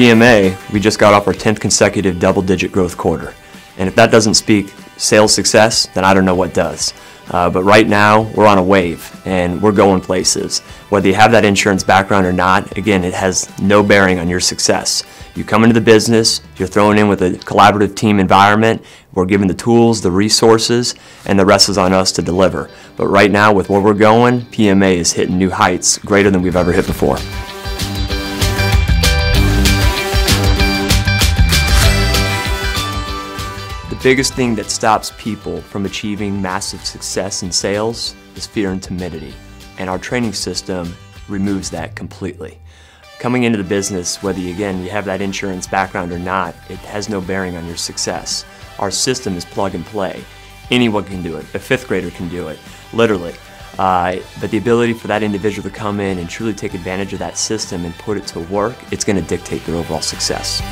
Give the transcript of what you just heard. PMA, we just got off our 10th consecutive double-digit growth quarter. And if that doesn't speak sales success, then I don't know what does. But right now, we're on a wave, and we're going places. Whether you have that insurance background or not, again, it has no bearing on your success. You come into the business, you're thrown in with a collaborative team environment, we're given the tools, the resources, and the rest is on us to deliver. But right now, with where we're going, PMA is hitting new heights, greater than we've ever hit before. The biggest thing that stops people from achieving massive success in sales is fear and timidity, and our training system removes that completely. Coming into the business, whether you have that insurance background or not, it has no bearing on your success. Our system is plug and play. Anyone can do it. A fifth grader can do it, literally. But the ability for that individual to come in and truly take advantage of that system and put it to work, it's going to dictate their overall success.